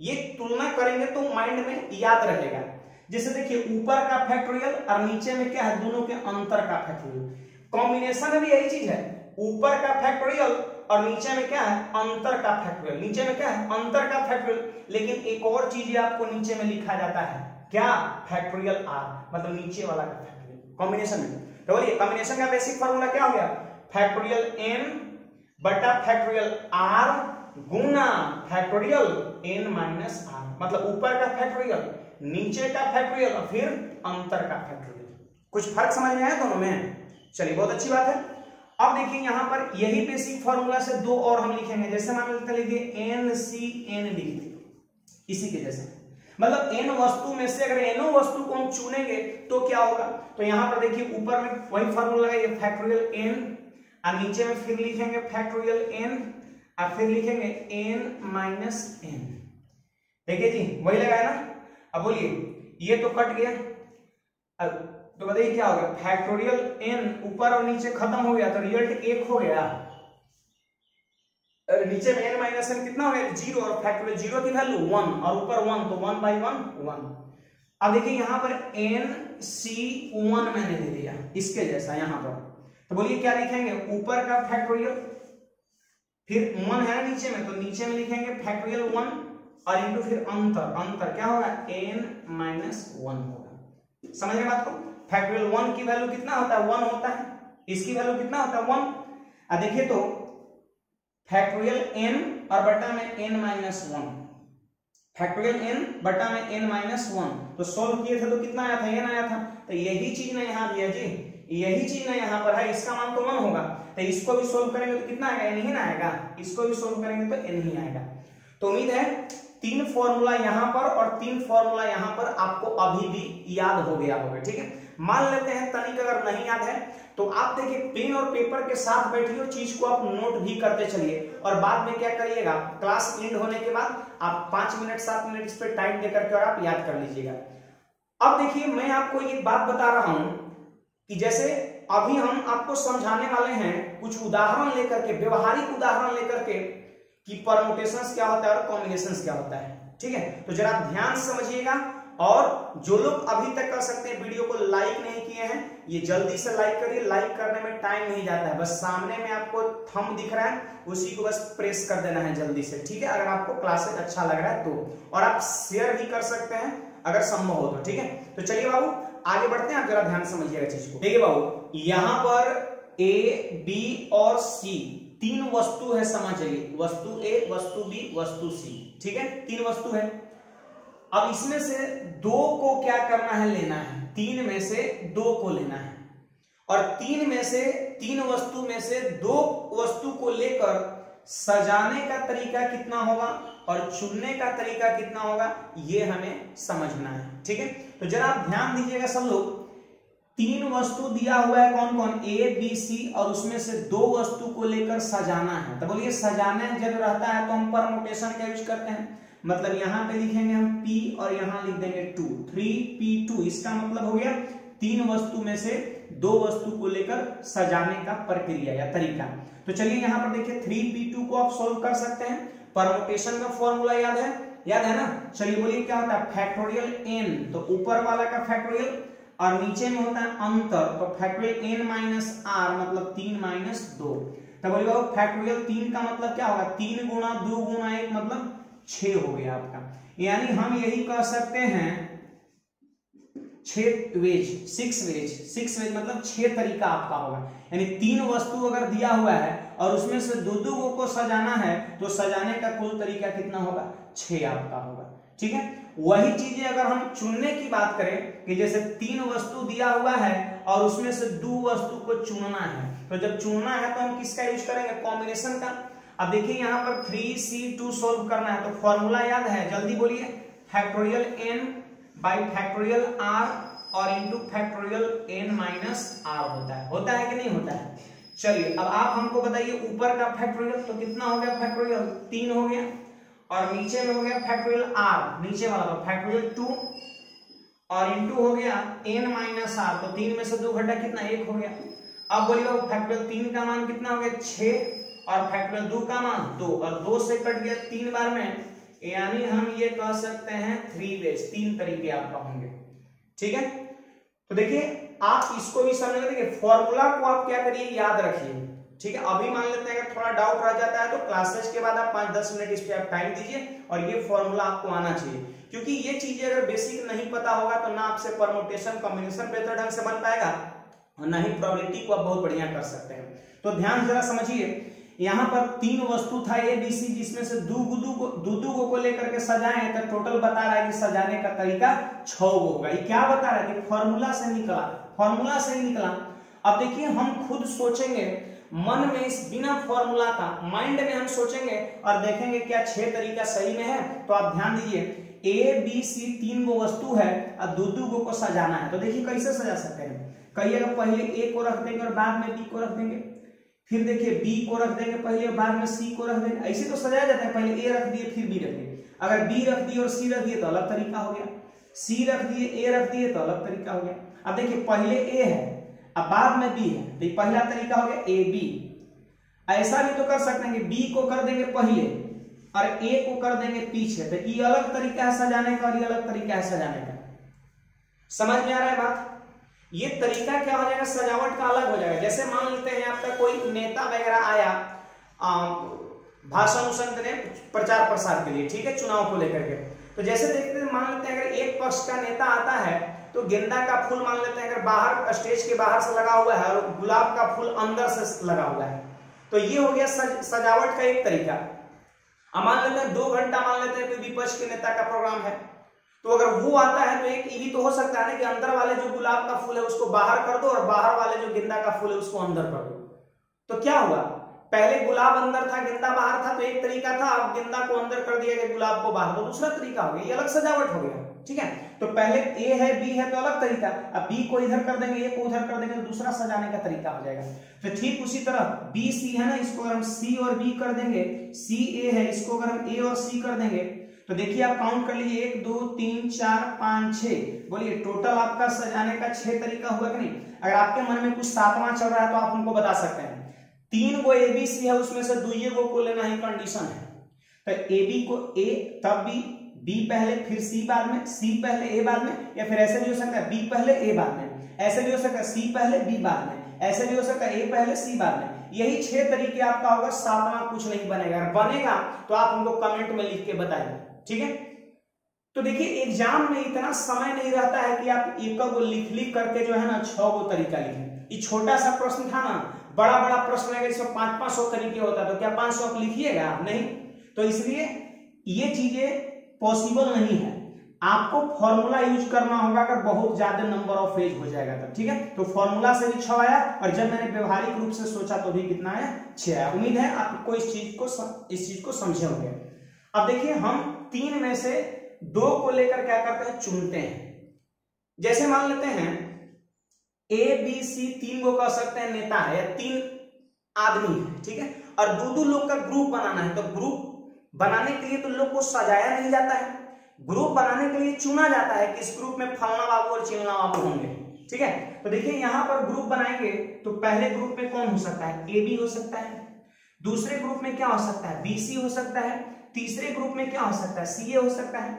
ये तुलना करेंगे तो माइंड में याद रहेगा। जैसे देखिए ऊपर का फैक्टोरियल और नीचे में क्या है दोनों के अंतर का फैक्टोरियल। कॉम्बिनेशन में भी यही चीज है, ऊपर का फैक्टोरियल और नीचे में क्या है अंतर का फैक्टोरियल, नीचे में क्या है अंतर का फैक्टोरियल। लेकिन एक और चीज आपको नीचे में लिखा जाता है क्या फैक्टोरियल आर, मतलब नीचे वाला का फैक्टोरियल कॉम्बिनेशन में। तो बोलिए कॉम्बिनेशन का बेसिक फॉर्मूला क्या हो गया फैक्टोरियल एन बटा फैक्टोरियल आर गुना फैक्टोरियल एन माइनस आर, मतलब ऊपर का फैक्टोरियल नीचे का फैक्टोरियल और फिर अंतर का फैक्टोरियल। कुछ फर्क समझ में आया दोनों में, चलिए बहुत अच्छी बात है। अब देखिए यहां पर यही बेसिक फॉर्मूला से दो और हम लिखेंगे। जैसे मान लेते हैं लिखिए एन सी एन लिख दी इसी के जैसे, मतलब एन वस्तु में से अगर एनो वस्तु को हम चुनेंगे तो क्या होगा। तो यहां पर देखिए ऊपर में वही फॉर्मूला लगाइए फैक्टोरियल एन और नीचे में फिर लिखेंगे फैक्टोरियल एन और फिर लिखेंगे एन माइनस एन। देखिए जी वही लगाया ना। अब बोलिए ये तो कट गया तो बताइए क्या हो गया, फैक्टोरियल एन ऊपर और नीचे खत्म हो गया तो रिजल्ट एक हो गया, नीचे में एन माइनस एन कितना हो गया जीरो और फैक्टोरियल जीरो की वैल्यू वन और ऊपर वन तो वन बाई वन वन। अब देखिए यहां पर एन सी वन मैंने दे दिया इसके जैसा यहां पर, तो बोलिए क्या लिखेंगे ऊपर का फैक्टोरियल, फिर वन है नीचे में तो नीचे में लिखेंगे फैक्टोरियल वन और इंटू फिर अंतर, अंतर क्या होगा एन माइनस वन होगा। समझ रहे बात को, फैक्टोरियल वन की वैल्यू कितना होता है वन होता है, इसकी वैल्यू कितना होता है वन। अब देखिए तो फैक्टोरियल एन और बटा में N minus one, factorial N बटा में एन माइनस वन तो सोल्व किए थे तो कितना आया था एन आया था, तो यही चीज ना यहाँ दिया जी, यही चीज ना यहाँ पर है, इसका मान तो वन होगा तो इसको भी सोल्व करेंगे तो कितना आएगा एन ही ना आएगा, इसको भी सोल्व करेंगे तो एन ही आएगा। तो उम्मीद है तीन फॉर्मूला यहाँ पर और तीन फॉर्मूला यहाँ पर आपको अभी भी याद हो गया होगा। ठीक है, मान लेते हैं तनिक अगर नहीं याद है तो आप देखिए पेन और पेपर के साथ बैठिए, चीज को आप नोट भी करते चलिए और बाद में क्या करिएगा क्लास एंड होने के बाद आप पांच मिनट सात मिनट इस पर टाइम देकर के और आप याद कर लीजिएगा। अब देखिए मैं आपको एक बात बता रहा हूं कि जैसे अभी हम आपको समझाने वाले हैं कुछ उदाहरण लेकर के, व्यवहारिक उदाहरण लेकर के कि परमुटेशंस क्या होता है और कॉम्बिनेशंस क्या होता है। ठीक है, तो जरा ध्यान से समझिएगा और जो लोग अभी तक कर सकते हैं वीडियो को लाइक नहीं किए हैं ये जल्दी से लाइक करिए, लाइक करने में टाइम नहीं जाता है, बस सामने में आपको थंब दिख रहा है उसी को बस प्रेस कर देना है जल्दी से। ठीक है, अगर आपको क्लासेस अच्छा लग रहा है तो, और आप शेयर भी कर सकते हैं अगर संभव हो तो। ठीक है, तो चलिए बाबू आगे बढ़ते हैं, आप जरा ध्यान समझिएगा चीज को। देखिए बाबू यहाँ पर ए बी और सी तीन वस्तु है, समझ आइए, वस्तु ए वस्तु बी वस्तु सी। ठीक है, तीन वस्तु है, अब इसमें से दो को क्या करना है लेना है, तीन में से दो को लेना है और तीन में से तीन वस्तु में से दो वस्तु को लेकर सजाने का तरीका कितना होगा और चुनने का तरीका कितना होगा ये हमें समझना है। ठीक है, तो जरा आप ध्यान दीजिएगा सब लोग, तीन वस्तु दिया हुआ है कौन कौन ए बी सी और उसमें से दो वस्तु को लेकर सजाना है। तो बोलिए सजाने जब रहता है तो हम परमुटेशन का यूज करते हैं, मतलब यहां पे लिखेंगे हम P और यहां लिख देंगे टू, थ्री पी टू, इसका मतलब हो गया तीन वस्तु में से दो वस्तु को लेकर सजाने का प्रक्रिया या तरीका। तो चलिए यहां पर देखिए थ्री पी टू को आप सोल्व कर सकते हैं, परमुटेशन का फॉर्मूला याद है, याद है ना। चलिए बोलिए क्या होता है फैक्टोरियल एन तो ऊपर वाला का फैक्टोरियल और नीचे में होता है अंतर तो फैक्टोरियल एन माइनस आर मतलब तीन माइनस दो। तो बोलिए बाबू फैक्टोरियल तीन का मतलब क्या होगा, तीन गुणा दो गुणा एक मतलब छह हो गया आपका, यानी हम यही कह सकते हैं छह ways, six ways, six ways मतलब छह तरीका आपका होगा। यानी तीन वस्तु अगर दिया हुआ है और उसमें से दो दो को सजाना है तो सजाने का कुल तरीका कितना होगा, छह आपका होगा। ठीक है, वही चीजें अगर हम चुनने की बात करें कि जैसे तीन वस्तु दिया हुआ है और उसमें से दो वस्तु को चुनना है तो जब चुनना है तो हम किसका यूज करेंगे, कॉम्बिनेशन का। अब देखिए यहाँ पर थ्री सी टू सोल्व करना है तो फॉर्मूला याद है, जल्दी बोलिए factorial N by factorial are और into factorial N minus are होता है, होता है कि नहीं होता है। चलिए अब आप हमको बताइए ऊपर का फैक्टोरियल तो कितना हो गया, फैक्टोरियल तीन हो गया और नीचे में हो गया फैक्टोरियल आर, नीचे वाला तो फैक्टोरियल टू और इंटू हो गया एन माइनस आर तो तीन में से दो घटा कितना एक हो गया। अब बोलिए फैक्टोरियल तीन का मान कितना हो गया छह और फैक्टोरियल दो का मान दो और दो से कट गया तीन बार में, यानी हम ये कह सकते हैं थ्री वेज, तीन तरीके आपका होंगे। ठीक है, तो देखिए आप इसको भी समझ लेंगे, फॉर्मूला को आप क्या करिए याद रखिए। ठीक है, अभी मान लेते हैं अगर थोड़ा डाउट रह जाता है तो क्लासेस के बाद आप पांच दस मिनट इस पर आप टाइम दीजिए और ये फॉर्मूला आपको आना चाहिए, क्योंकि ये चीजें अगर बेसिक नहीं पता होगा तो ना आपसे परमुटेशन कॉम्बिनेशन बेहतर ढंग से बन पाएगा और ना ही प्रोबेबिलिटी को आप बहुत बढ़िया कर सकते हैं। तो ध्यान जरा समझिए, यहाँ पर तीन वस्तु था ए बी सी जिसमें से दो गुदू को दूदू को, को लेकर के सजाएं तो टोटल बता रहा है कि सजाने का तरीका छ होगा। ये क्या बता रहा है कि फॉर्मूला से निकला, फॉर्मूला से निकला। अब देखिए हम खुद सोचेंगे मन में इस बिना फॉर्मूला का, माइंड में हम सोचेंगे और देखेंगे क्या छह तरीका सही में है। तो आप ध्यान दीजिए ए बी सी तीन गो वस्तु है और दूदू को, को सजाना है तो देखिए कैसे सजा सकते हैं, कहिए पहले ए को रख देंगे और बाद में बी को रख देंगे, फिर देखिए बी को रख देंगे पहले बाद में सी को रख देंगे, ऐसे तो सजाया जाता है, पहले ए रख दिए फिर बी रख दिए, अगर बी रख दिए और सी रख दिए तो अलग तरीका हो गया, सी रख दिए ए रख दिए तो अलग तरीका हो गया। अब देखिए पहले ए है अब बाद में बी है, तो पहला तरीका हो गया ए बी। ऐसा भी तो कर सकते हैं कि बी को कर देंगे पहले और ए को कर देंगे पीछे, तो ये अलग तरीका है सजाने का और ये अलग तरीका है सजाने का। समझ में आ रहा है बात? ये तरीका क्या हो जाएगा, सजावट का अलग हो जाएगा। जैसे मान लेते हैं आपका कोई नेता वगैरह आया भाषण उषण देने प्रचार प्रसार के लिए, ठीक है, चुनाव को लेकर के, तो जैसे देखते हैं मान लेते हैं अगर एक पक्ष का नेता आता है तो गेंदा का फूल मान लेते हैं अगर बाहर स्टेज के बाहर से लगा हुआ है और गुलाब का फूल अंदर से लगा हुआ है, तो ये हो गया सज, सजावट का एक तरीका। अब मान लेते हैं दो घंटा मान लेते हैं कोई भी विपक्ष के नेता का प्रोग्राम है, तो अगर वो आता है तो एक ये भी तो हो सकता है ना कि अंदर वाले जो गुलाब का फूल है उसको बाहर कर दो और बाहर वाले जो गेंदा का फूल है उसको अंदर कर दो, तो क्या हुआ, पहले गुलाब अंदर था गेंदा बाहर था तो एक तरीका था, अब गेंदा को अंदर कर दिया गया गुलाब को बाहर, तो दूसरा तरीका हो गया, ये अलग सजावट हो गया। ठीक है, तो पहले ए है बी है तो अलग तरीका, अब बी को इधर कर देंगे ए को उधर कर देंगे तो दूसरा सजाने का तरीका हो जाएगा। तो ठीक उसी तरह बी सी है ना, इसको अगर हम सी और बी कर देंगे, सी ए है इसको अगर हम ए और सी कर देंगे तो देखिए आप काउंट कर लीजिए एक दो तीन चार पांच छह, बोलिए टोटल आपका सजाने का छह तरीका हुआ कि नहीं। अगर आपके मन में कुछ सातवां चल रहा है तो आप हमको बता सकते हैं। तीन गो ए बी सी है उसमें से दुइये गो को लेना ही कंडीशन है, तो ए बी को ए तब बी, बी पहले फिर सी बाद में, सी पहले ए बाद में, या फिर ऐसे भी हो सकता है बी पहले ए बाद में, ऐसे भी हो सकता है सी पहले बी बाद में, ऐसे भी हो सकता है ए पहले सी बाद में। यही छह तरीके आपका होगा, सातवां कुछ नहीं बनेगा। अगर बनेगा तो आप हमको कमेंट में लिख के बताइए, ठीक है। तो देखिए एग्जाम में इतना समय नहीं रहता है कि आप एक को लिख लिख करके जो है ना छह गो तरीका लिखें। ये छोटा सा प्रश्न था ना, बड़ा बड़ा प्रश्न है, इसमें पांच पांच सौ तरीके होता तो क्या पांच सौ लिखिएगा आप, नहीं, तो इसलिए ये चीजें पॉसिबल नहीं है। आपको फॉर्मूला यूज करना होगा अगर बहुत ज्यादा नंबर ऑफ पेज हो जाएगा तब, ठीक है। तो फॉर्मूला से भी छह आया और जब मैंने व्यवहारिक रूप से सोचा तो भी कितना आया, छह आया। उम्मीद है आपको इस चीज को इस चीज को समझे होंगे। अब देखिए हम तीन में से दो को लेकर क्या करते हैं, चुनते हैं। जैसे मान लेते हैं ए बी सी तीन को कह सकते हैं नेता है या तीन आदमी है, ठीक है, और दो दो लोग का ग्रुप बनाना है, तो ग्रुप बनाने के लिए तो लोग को सजाया नहीं जाता है, ग्रुप बनाने के लिए चुना जाता है कि इस ग्रुप में फलना बाबू और चिलना बाबू होंगे, ठीक है। तो देखिए यहां पर ग्रुप बनाएंगे तो पहले ग्रुप में कौन हो सकता है, ए बी हो सकता है, दूसरे ग्रुप में क्या हो सकता है, बी सी हो सकता है, तीसरे ग्रुप में क्या हो सकता है, सी ए हो सकता है।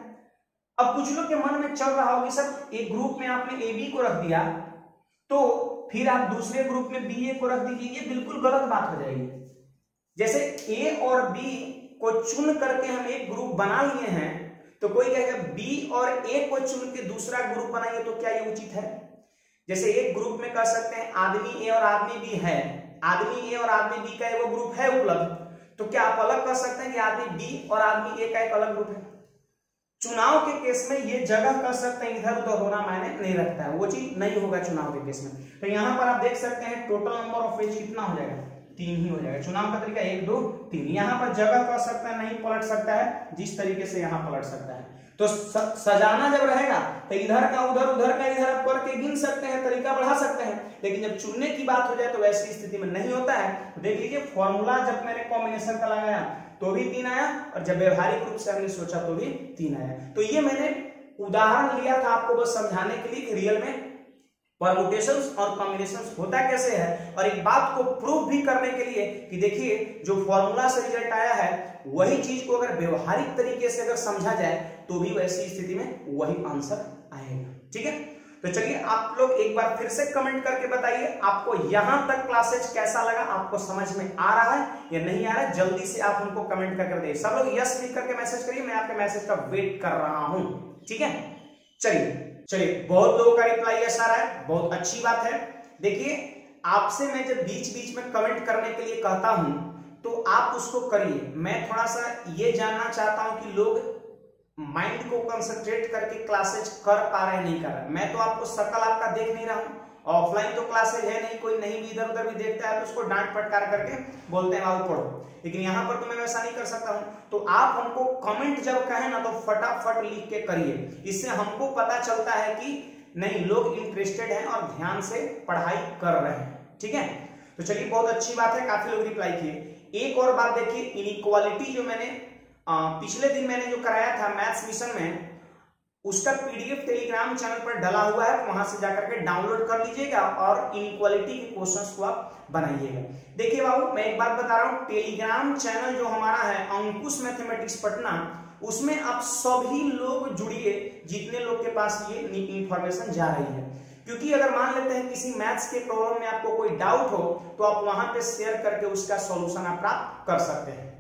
अब कुछ लोग के मन में चल रहा हो कि सर एक ग्रुप में आपने ए बी को रख दिया तो फिर आप दूसरे ग्रुप में बी ए को रख दीजिए, ये बिल्कुल गलत बात हो जाएगी। जैसे ए और बी को चुन करके हम एक ग्रुप बना लिए हैं तो कोई कहेगा बी और ए को चुन के दूसरा ग्रुप बनाइए, तो क्या ये उचित है। जैसे एक ग्रुप में कर सकते हैं आदमी ए और आदमी बी है, आदमी ए और आदमी बी का एगो ग्रुप है उपलब्ध, तो क्या आप अलग कर सकते हैं कि आदमी बी और आदमी ए का एक अलग ग्रुप है। चुनाव के केस में ये जगह कर सकते हैं, इधर उधर होना मायने नहीं रखता है, वो चीज नहीं होगा चुनाव के केस में। तो यहां पर आप देख सकते हैं टोटल नंबर ऑफ पेज कितना हो जाएगा, तीन ही हो जाएगा। चुनाव का तरीका एक दो तीन, यहां पर जगह कर सकता है, नहीं पलट सकता है जिस तरीके से यहां पलट सकता है। तो सजाना जब रहेगा तो इधर का उधर उधर का इधर आप करके गिन सकते हैं, तरीका बढ़ा सकते हैं, लेकिन जब चुनने की बात हो जाए तो वैसी स्थिति में नहीं होता है। तो देख लीजिए फॉर्मूला जब मैंने कॉम्बिनेशन का लगाया तो भी तीन आया और जब व्यवहारिक रूप से हमने सोचा तो भी तीन आया। तो ये मैंने उदाहरण लिया था आपको बस समझाने के लिए कि रियल में परमुटेशंस और कॉम्बिनेशंस होता कैसे है, और एक बात को प्रूव भी करने के लिए कि देखिए जो फॉर्मूला से रिजल्ट आया है वही चीज को अगर व्यवहारिक तरीके से अगर समझा जाए तो भी वैसी स्थिति में वही आंसर आएगा, ठीक है। तो चलिए आप लोग एक बार फिर से कमेंट करके बताइए आपको यहां तक क्लासेज कैसा लगा, आपको समझ में आ रहा है या नहीं आ रहा है, जल्दी से आप हमको कमेंट करके बताइए। सब लोग यस लिख करके मैसेज करिए, मैं आपके मैसेज का वेट कर रहा हूं, ठीक है। चलिए चलिए बहुत लोगों का रिप्लाई यस आ रहा है, बहुत अच्छी बात है। देखिए आपसे मैं जब बीच बीच में कमेंट करने के लिए कहता हूं तो आप उसको करिए। मैं थोड़ा सा ये जानना चाहता हूं कि लोग माइंड को कंसंट्रेट करके क्लासेज कर पा रहे नहीं कर रहे। मैं तो आपको शकल आपका देख नहीं रहा हूं, ऑफलाइन तो क्लासेज है नहीं, कोई नहीं भी इधर उधर भी देखता है तो उसको डांट फटकार करके बोलते हैं आओ पढ़ो, लेकिन यहाँ पर तो मैं वैसा नहीं कर सकता हूं। तो आप हमको कमेंट जब कहें ना तो फटाफट लिख के करिए, इससे हमको पता चलता है कि नहीं लोग इंटरेस्टेड हैं और ध्यान से पढ़ाई कर रहे हैं, ठीक है। तो चलिए बहुत अच्छी बात है, काफी लोग रिप्लाई किए। एक और बात देखिए इनइक्वालिटी जो मैंने आ, पिछले दिन मैंने जो कराया था मैथ्स मिशन में, उसका पीडीएफ टेलीग्राम चैनल पर डाला हुआ है, तो वहां से जाकर के डाउनलोड कर लीजिएगा और इनइक्वालिटी के क्वेश्चंस को आप बनाइएगा। देखिए बाबू, मैं एक बात बता रहा हूँ, टेलीग्राम चैनल जो हमारा है अंकुश मैथमेटिक्स पटना, उसमें आप सभी लोग जुड़िए जितने लोग के पास ये इंफॉर्मेशन जा रही है, क्योंकि अगर मान लेते हैं किसी मैथ्स के प्रॉब्लम में आपको कोई डाउट हो तो आप वहां पे शेयर करके उसका सॉल्यूशन आप प्राप्त कर सकते हैं।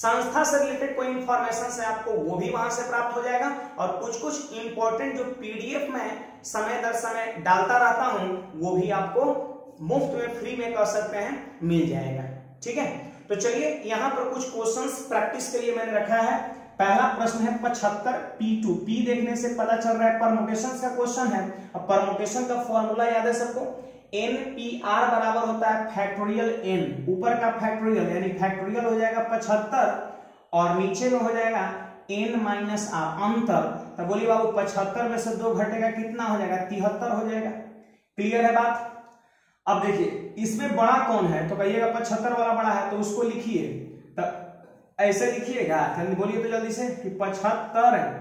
संस्था से रिलेटेड कोई इंफॉर्मेशन है आपको, वो भी वहां से प्राप्त हो जाएगा। और कुछ कुछ इंपॉर्टेंट जो पीडीएफ में समय दर समय डालता रहता हूं, वो भी आपको मुफ्त में फ्री में कर सकते हैं, मिल जाएगा। ठीक है, तो चलिए यहाँ पर कुछ क्वेश्चंस प्रैक्टिस के लिए मैंने रखा है। पहला प्रश्न है पचहत्तर पी टू। पी देखने से पता चल रहा है परमुटेशन का क्वेश्चन है। अब परमुटेशन का फॉर्मूला याद है सबको, एन पी आर बराबर होता है फैक्टोरियल एन, ऊपर का फैक्टोरियल यानी फैक्टोरियल हो जाएगा पचहत्तर और नीचे में हो जाएगा एन माइनस आर अंतर। तो बोलिए बाबू पचहत्तर में से दो घटेगा कितना हो जाएगा, तिहत्तर हो जाएगा। क्लियर है बात। अब देखिए इसमें बड़ा कौन है, तो कहिएगा पचहत्तर वाला बड़ा है, तो उसको लिखिए, तो ऐसे लिखिएगा, बोलिए तो जल्दी से कि पचहत्तर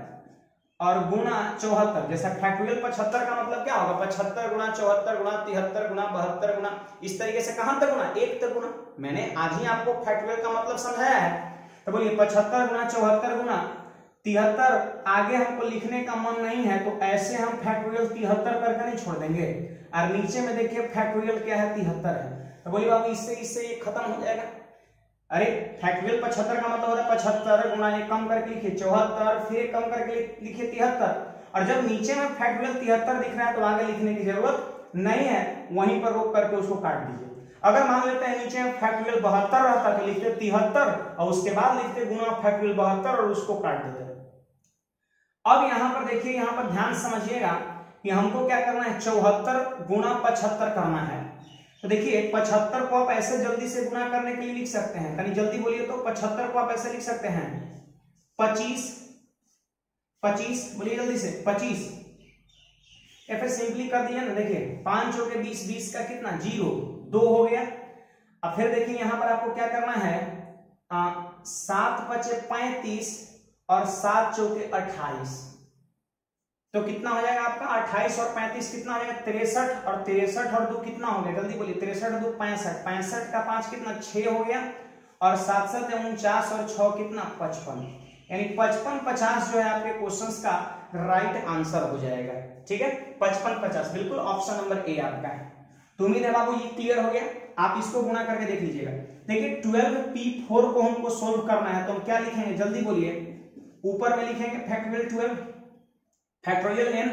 और गुणा चौहत्तर। जैसा फैक्टोरियल पचहत्तर का मतलब क्या होगा, पचहत्तर गुणा चौहत्तर गुणा तिहत्तर गुणा बहत्तर गुणा, इस तरीके से कहां तक गुणा, एक तक गुणा। मैंने आज ही आपको फैक्टोरियल का मतलब समझाया है। तो बोलिए पचहत्तर गुणा चौहत्तर गुणा तिहत्तर, आगे हमको लिखने का मन नहीं है तो ऐसे हम फैक्टोरियल तिहत्तर करके नहीं छोड़ देंगे। और नीचे में देखिए फैक्टोरियल क्या है, तिहत्तर है। तो बोलिए बाबू इससे इससे ये खत्म हो जाएगा। अरे फैक्टोरियल पचहत्तर का मतलब होता है पचहत्तर गुणा एक कम करके लिखिए चौहत्तर, फिर कम करके लिखिए तिहत्तर, और जब नीचे में फैक्टोरियल तिहत्तर दिख रहा है तो आगे लिखने की जरूरत नहीं है, वहीं पर रोक करके उसको काट दीजिए। अगर मान लेते हैं नीचे में फैक्टोरियल बहत्तर रहता तो लिखते तिहत्तर और उसके बाद लिखते गुणा फैक्टोरियल बहत्तर और उसको काट देते। अब यहाँ पर देखिए, यहाँ पर ध्यान समझिएगा कि हमको क्या करना है, चौहत्तर गुणा पचहत्तर करना है। तो देखिए पचहत्तर को आप ऐसे जल्दी से गुणा करने के लिए लिख सकते हैं, यानी जल्दी बोलिए तो पचहत्तर को आप ऐसे लिख सकते हैं पच्चीस, पच्चीस बोलिए जल्दी से पच्चीस, या फिर सिंपली कर दिया ना, देखिए पांच हो गया बीस, बीस का कितना जीरो, दो हो गया। अब फिर देखिए यहां पर आपको क्या करना है, सात पचे पैंतीस और सात चौके अट्ठाईस, तो कितना हो जाएगा आपका अट्ठाईस और पैंतीस कितना हो जाएगा तिरसठ, और तिरसठ और दो कितना हो गया, जल्दी बोलिए तिरसठ दो पैंसठ, पैंसठ का पांच कितना छह हो गया, और सात सात उनचास और छह कितना पचपन, यानी पचपन पचास जो है आपके क्वेश्चंस का राइट आंसर हो जाएगा। ठीक है, पचपन पचास बिल्कुल ऑप्शन नंबर ए आपका है। तो उम्मीद है बाबू ये क्लियर हो गया, आप इसको गुणा करके देख लीजिएगा। देखिए ट्वेल्व पी फोर को हमको सोल्व करना है, तो हम क्या लिखेंगे, जल्दी बोलिए ऊपर में लिखेंगे फैक्टोरियल ट्वेल्व फैक्टोरियल एन,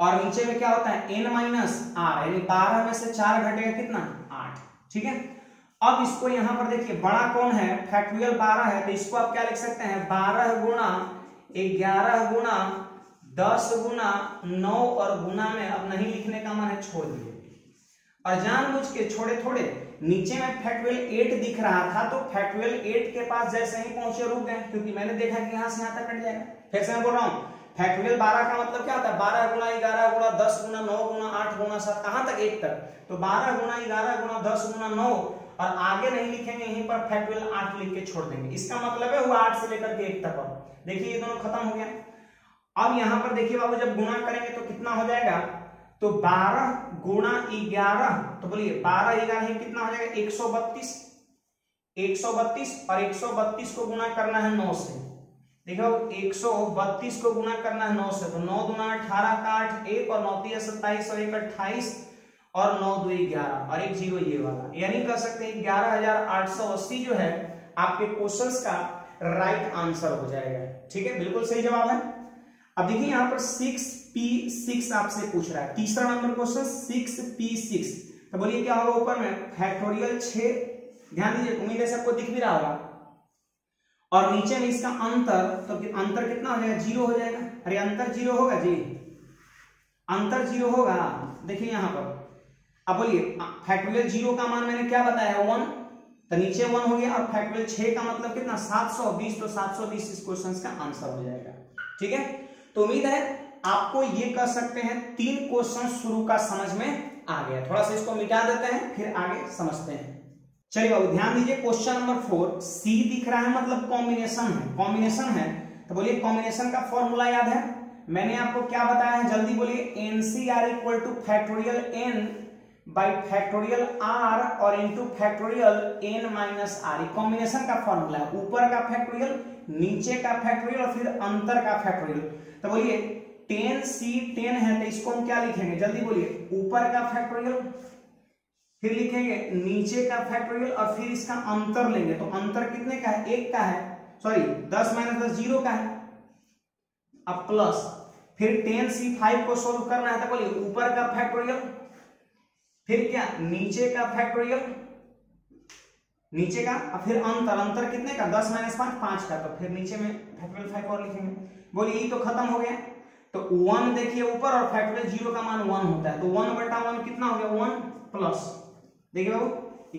और नीचे में क्या होता है एन माइनस आर, यानी बारह में से चार घटेगा कितना आठ। ठीक है, अब इसको यहाँ पर देखिए बड़ा कौन है, फैक्टोरियल बारह है, तो इसको आप क्या लिख सकते हैं, बारह गुणा ग्यारह गुणा दस गुणा नौ, और गुना में अब नहीं लिखने का मन है, छोड़ दिए, और जानबूझ के छोड़े थोड़े। नीचे में फैक्टोरियल एट दिख रहा था, तो फैक्टोरियल एट के पास जैसे ही पहुंचे रुक गए, क्योंकि मैंने देखा कि यहाँ से यहाँ तक कट जाएगा। फिर से मैं बोल रहा हूँ फैक्टोरियल बारह का मतलब क्या होता है, बारह गुणा ग्यारह गुणा दस गुणा नौ गुणा आठ गुणा सात, कहां तक, एक तक। तो बारह गुणा ग्यारह गुणा दस गुणा नौ, और आगे नहीं लिखेंगे, यहीं पर फैक्टोरियल आठ लिख के छोड़ देंगे। इसका मतलब है वो आठ से लेकर के एक तक। देखिए ये दोनों खत्म हो गया। अब यहाँ पर देखिए बाबू जब गुणा करेंगे तो कितना हो जाएगा, तो बारह गुणा ग्यारह, तो बोलिए बारह ग्यारह कितना हो जाएगा, एक सौ बत्तीस, एक सौ बत्तीस और एक सौ बत्तीस को गुणा करना है नौ से। देखो एक सौ बत्तीस को गुणा करना है नौ से, तो नौ दुना अठारह का आठ एक, और नौ तीन सत्ताईस और एक अट्ठाईस, और नौ दो ग्यारह और एक जीरो ये वाला, यानी कह सकते हैं ग्यारह हजार आठ सौ अस्सी जो है आपके क्वेश्चंस का राइट आंसर हो जाएगा। ठीक है, बिल्कुल सही जवाब है। अब देखिए यहाँ पर सिक्स पी सिक्स आपसे पूछ रहा है, तीसरा number question six P six. तो बोलिए क्या होगा, ऊपर में फैक्टोरियल छह, ध्यान दीजिए उम्मीद है आपको दिख भी रहा होगा, और नीचे में इसका अंतर, तो अंतर कितना हो जाएगा, जीरो हो जाएगा। अरे अंतर जीरो होगा जी, अंतर जीरो होगा। देखिए यहाँ पर अब बोलिए फैक्टोरियल जीरो का मान मैंने क्या बताया, वन, तो नीचे वन हो गया, और फैक्टोरियल छह का मतलब कितना सात सौ बीस, तो सात सौ बीस इस क्वेश्चन का आंसर हो जाएगा। ठीक है, तो उम्मीद है आपको ये कर सकते हैं, तीन क्वेश्चन शुरू का समझ में आ गया। थोड़ा सा इसको मिटा देते हैं, फिर आगे समझते हैं। चलिए बाबू ध्यान दीजिए, क्वेश्चन नंबर फोर, सी दिख रहा है मतलब कॉम्बिनेशन है, कॉम्बिनेशन है, तो बोलिए कॉम्बिनेशन का फॉर्मूला याद है, मैंने आपको क्या बताया है, जल्दी बोलिए। NCR equal to factorial N by factorial are और into factorial N minus are, combination का फॉर्मूला है। ऊपर का फैक्टोरियल, नीचे का फैक्टोरियल और फिर अंतर का फैक्टोरियल। तो बोलिए टेन सी टेन है तो इसको हम क्या लिखेंगे, जल्दी बोलिए। ऊपर का फैक्टोरियल, फिर लिखेंगे नीचे का फैक्टोरियल और फिर इसका अंतर लेंगे। तो अंतर कितने का है, एक का है, सॉरी दस माइनस दस जीरो का है। अब प्लस फिर टेन सी फाइव को सोल्व करना है तो बोलिए ऊपर का फैक्टोरियल, फिर क्या नीचे का फैक्टोरियल, नीचे का और फिर अंतर, अंतर कितने का, दस माइनस पांच, पांच का। तो फिर नीचे में फैक्टोरियल फाइव और लिखेंगे। बोलिए ये तो खत्म हो गया। तो वन देखिए ऊपर और फैक्टोरियल जीरो का मान वन होता है, तो वन बटा वन कितना हो गया, वन प्लस। देखिए बाबू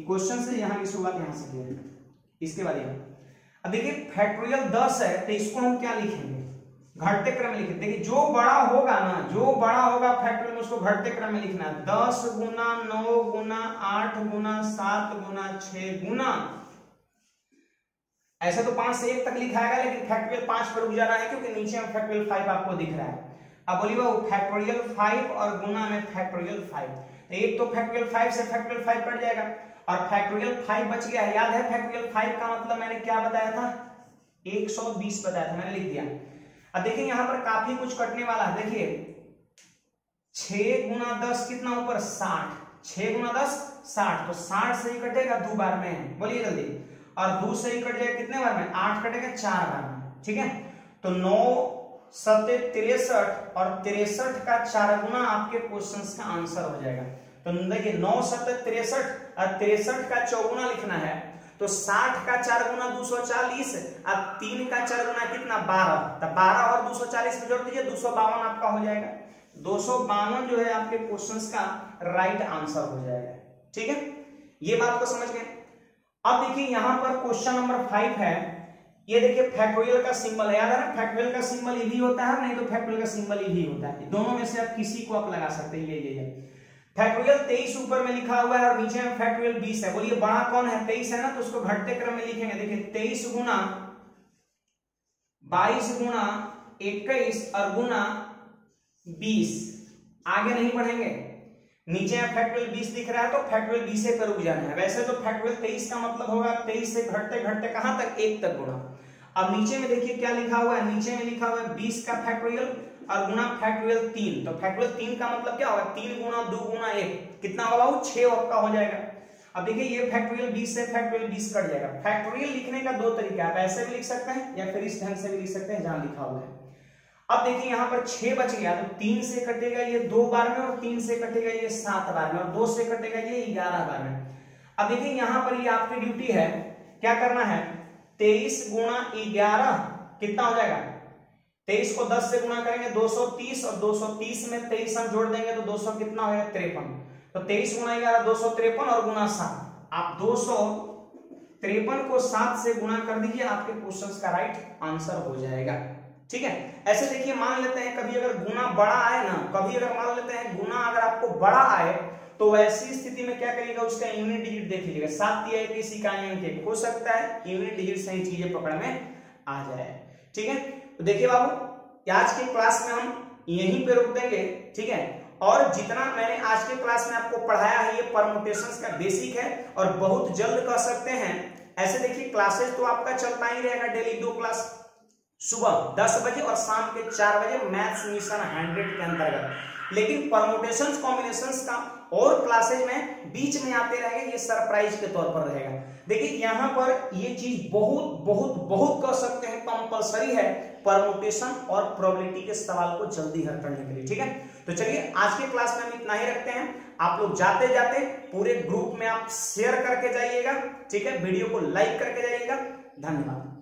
क्वेश्चन से यहां की शुरुआत यहां से किया, इसके बाद यहां। अब देखिए फैक्टोरियल दस है तो इसको हम क्या लिखेंगे, घटते क्रम में लिखेंगे। देखिए जो बड़ा होगा ना, जो बड़ा होगा फैक्टोरियल में उसको घटते क्रम में लिखना है। दस गुना नौ गुना आठ गुना सात गुना छह गुना, ऐसे तो पांच से एक तक लिखाएगा, लेकिन फैक्टोरियल पांच पर गुजारा है क्योंकि नीचे में फैक्टोरियल फाइव आपको दिख रहा है। अब बोलिए बाबू फैक्टोरियल फाइव और गुना में फैक्टोरियल फाइव, एक तो फैक्टोरियल फाइव से फैक्टोरियल फाइव कट जाएगा और फैक्टोरियल फाइव बच गया है। याद है फैक्टोरियल फाइव का मतलब मैंने क्या बताया था, एक सौ बीस बताया था, मैंने लिख दिया। अब देखिए यहां पर काफी कुछ कटने वाला है। देखिए छह गुना दस कितना ऊपर, साठ, छह गुना दस साठ, तो साठ से ही कटेगा दो बार में, बोलिए जल्दी। और दो से ही कट जाएगा कितने बार में, आठ कटेगा चार बार में, ठीक है। तो नौ सत्य तिरसठ और तिरसठ का चार गुना आपके क्वेश्चन का आंसर हो जाएगा। तो देखिए नौ सत्य तिरसठ और तिरसठ का चौगुना लिखना है, तो साठ का चार गुना दो सौ चालीस और तीन का चार गुना कितना, बारह। तो बारह और दो सौ चालीस में जोड़ दीजिए, दो सौ बावन आपका हो जाएगा। दो सौ बावन जो है आपके क्वेश्चन का राइट आंसर हो जाएगा, ठीक है। ये बात को समझ गए। अब देखिए यहां पर क्वेश्चन नंबर फाइव है। ये देखिए फैक्टोरियल का सिंबल है, याद है ना, फैक्टोरियल का सिंबल ये भी होता है, नहीं तो फैक्टोरियल का सिंबल ये भी होता है, दोनों में से आप किसी को आप लगा सकते हैं। ये ये है फैक्टोरियल तेईस ऊपर में लिखा हुआ है और नीचे में फैक्टोरियल बीस है। बोलिए बड़ा कौन है, तेईस है ना, तो उसको घटते क्रम में लिखेंगे। देखिए तेईस गुना बाईस गुना इक्कीस और गुना बीस, आगे नहीं बढ़ेंगे। नीचे फैक्टोरियल बीस दिख रहा है तो फैक्टोरियल बीस से पर गुजारा है। वैसे तो फैक्टोरियल तेईस का मतलब होगा तेईस से घटते घटते कहां तक, एक तक गुणा। अब नीचे में देखिए क्या लिखा हुआ है, नीचे में लिखा हुआ है बीस का फैक्टोरियल और गुना फैक्टोरियल तीन। तो फैक्टोरियल तीन का मतलब क्या होगा, तीन गुना दो गुना एक कितना होगा, वो छह आपका हो जाएगा। अब देखिए ये फैक्टोरियल बीस से फैक्टोरियल बीस कट जाएगा। फैक्टोरियल लिखने का दो तरीका है, ऐसे भी लिख सकते हैं या फिर इस ढंग से भी लिख सकते हैं जहां लिखा हुआ है। अब देखिए यहाँ पर छह बच गया, तो तीन से कटेगा ये दो बार में और तीन से कटेगा ये सात बार में और दो से कटेगा ये ग्यारह बार में। अब देखिए यहाँ पर ये आपकी ड्यूटी है, क्या करना है, तेईस गुणा ग्यारह कितना हो जाएगा, तेईस को दस से गुणा करेंगे दो सौ तीस और दो सौ तीस में तेईस हम जोड़ देंगे तो दो सौ कितना होगा, तिरपन। तो तेईस गुणा ग्यारह दो सौ तिरपन और गुना सात, आप दो सौ तिरपन को सात से गुणा कर दीजिए, आपके क्वेश्चन का राइट आंसर हो जाएगा, ठीक है। ऐसे देखिए मान लेते हैं कभी अगर गुना बड़ा आए ना, कभी अगर मान लेते हैं गुना अगर आपको बड़ा आए तो वैसी स्थिति में क्या करिएगा, उसका यूनिट डिजिट देख लीजिएगा। सात या इक्कीस इकाई अंक, हो सकता है यूनिट डिजिट से ही चीजें पकड़ में आ जाए, ठीक है। तो देखिए बाबू आज की क्लास में हम यहीं पे रोक देंगे, ठीक है। और जितना मैंने आज के क्लास में आपको पढ़ाया है ये परम्यूटेशंस का बेसिक है और बहुत जल्द कर सकते हैं। ऐसे देखिए क्लासेस तो आपका चलता ही रहेगा, डेली दो क्लास, सुबह दस बजे और शाम के चार बजे मैथ्स मिशन हंड्रेड के अंतर्गत। लेकिन परम्यूटेशंस कॉम्बिनेशंस का और क्लासेज में बीच में आते रहेंगे, ये सरप्राइज के तौर पर रहेगा। देखिए यहाँ पर ये चीज बहुत बहुत बहुत कर सकते हैं, कंपलसरी है परम्यूटेशन और प्रोबेबिलिटी के सवाल को जल्दी हल करने के लिए, ठीक है। तो चलिए आज के क्लास में हम इतना ही रखते हैं। आप लोग जाते जाते पूरे ग्रुप में आप शेयर करके जाइएगा, ठीक है, वीडियो को लाइक करके जाइएगा। धन्यवाद।